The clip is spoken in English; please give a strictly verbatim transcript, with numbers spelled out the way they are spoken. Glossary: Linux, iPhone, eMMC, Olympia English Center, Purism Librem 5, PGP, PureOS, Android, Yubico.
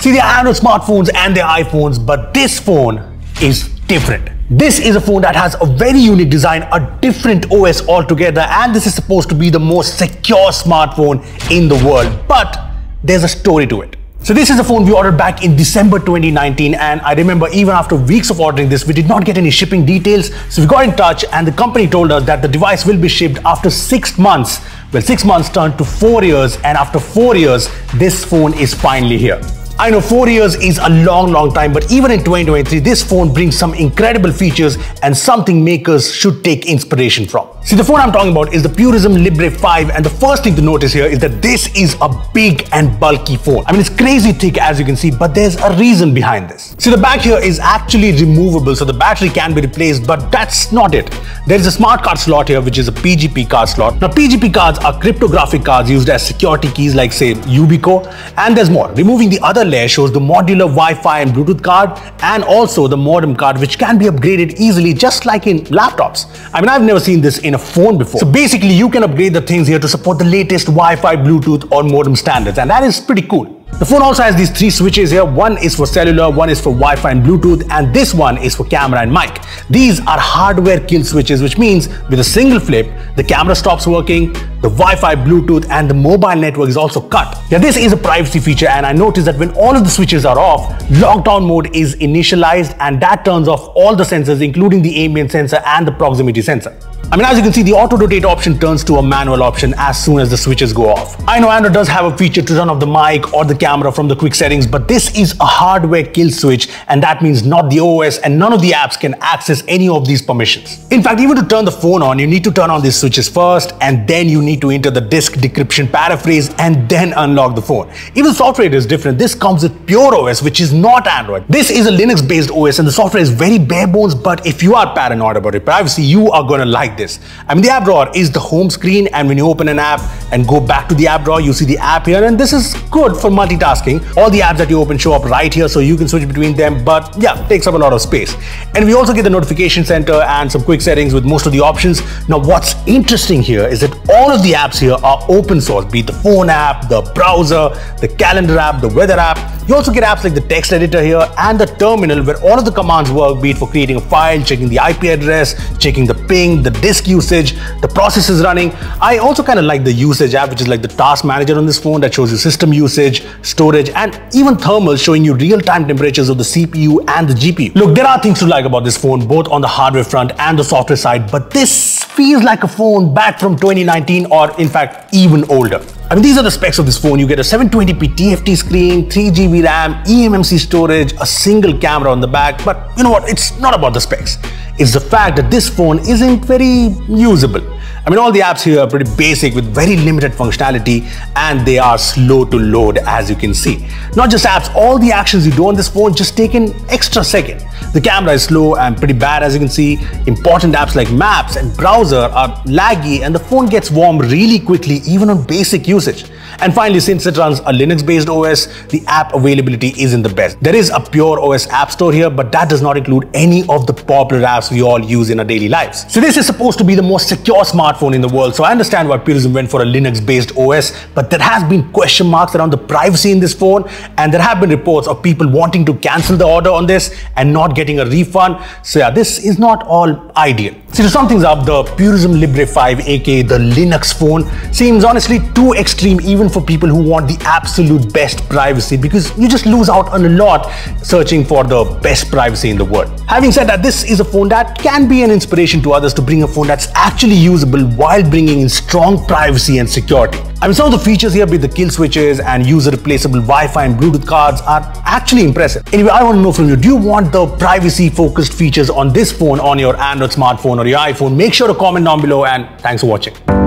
See, there are no smartphones and their iPhones, but this phone is different. This is a phone that has a very unique design, a different O S altogether, and this is supposed to be the most secure smartphone in the world, but there's a story to it. So this is a phone we ordered back in December twenty nineteen, and I remember even after weeks of ordering this, we did not get any shipping details. So we got in touch and the company told us that the device will be shipped after six months. Well, six months turned to four years, and after four years, this phone is finally here. I know four years is a long, long time, but even in twenty twenty-three, this phone brings some incredible features and something makers should take inspiration from. See, the phone I'm talking about is the Purism Librem five, and the first thing to notice here is that this is a big and bulky phone. I mean, it's crazy thick as you can see, but there's a reason behind this. See, the back here is actually removable, so the battery can be replaced, but that's not it. There's a smart card slot here, which is a P G P card slot. Now, P G P cards are cryptographic cards used as security keys like, say, Yubico, and there's more. Removing the other layer shows the modular Wi-Fi and Bluetooth card, and also the modem card, which can be upgraded easily, just like in laptops. I mean, I've never seen this in a phone before. So basically, you can upgrade the things here to support the latest Wi-Fi, Bluetooth or modem standards, and that is pretty cool. The phone also has these three switches here. One is for cellular, one is for Wi-Fi and Bluetooth, and this one is for camera and mic. These are hardware kill switches, which means with a single flip, the camera stops working, the Wi-Fi, Bluetooth and the mobile network is also cut. Now this is a privacy feature, and I noticed that when all of the switches are off, lockdown mode is initialized, and that turns off all the sensors, including the ambient sensor and the proximity sensor. I mean, as you can see, the auto rotate option turns to a manual option as soon as the switches go off. I know Android does have a feature to turn off the mic or the camera from the quick settings, but this is a hardware kill switch, and that means not the O S and none of the apps can access any of these permissions. In fact, even to turn the phone on, you need to turn on these switches first, and then you need to enter the disk decryption paraphrase and then unlock the phone. Even software is different. This comes with PureOS, which is not Android. This is a Linux based O S, and the software is very bare bones, but if you are paranoid about your privacy, you are going to like this. This. I mean, the app drawer is the home screen, and when you open an app and go back to the app drawer, you see the app here, and this is good for multitasking. All the apps that you open show up right here, so you can switch between them, but yeah, takes up a lot of space. And we also get the notification center and some quick settings with most of the options. Now what's interesting here is that all of the apps here are open source, be it the phone app, the browser, the calendar app, the weather app. You also get apps like the text editor here and the terminal, where all of the commands work, be it for creating a file, checking the I P address, checking the ping, the disk usage, the process is running. I also kind of like the usage app, which is like the task manager on this phone, that shows you system usage, storage, and even thermal, showing you real-time temperatures of the C P U and the G P U. Look, there are things to like about this phone, both on the hardware front and the software side, but this feels like a phone back from twenty nineteen, or in fact, even older. I mean, these are the specs of this phone. You get a seven twenty p T F T screen, three G B RAM, eMMC storage, a single camera on the back, but you know what, it's not about the specs. It's the fact that this phone isn't very usable. I mean, all the apps here are pretty basic with very limited functionality, and they are slow to load, as you can see. Not just apps, all the actions you do on this phone just take an extra second. The camera is slow and pretty bad, as you can see. Important apps like maps and browser are laggy, and the phone gets warm really quickly, even on basic usage. And finally, since it runs a Linux-based O S, the app availability isn't the best. There is a PureOS app store here, but that does not include any of the popular apps we all use in our daily lives. So this is supposed to be the most secure smartphone in the world, so I understand why Purism went for a Linux-based O S, but there has been question marks around the privacy in this phone, and there have been reports of people wanting to cancel the order on this and not getting a refund. So yeah, this is not all ideal. So to sum things up, the Purism Librem five, aka the Linux phone, seems honestly too extreme even for people who want the absolute best privacy, because you just lose out on a lot searching for the best privacy in the world. Having said that, this is a phone that can be an inspiration to others to bring a phone that's actually usable while bringing in strong privacy and security. I mean, some of the features here, be the kill switches and user replaceable Wi-Fi and Bluetooth cards, are actually impressive. Anyway, I want to know from you, do you want the privacy focused features on this phone on your Android smartphone or your iPhone? Make sure to comment down below, and thanks for watching.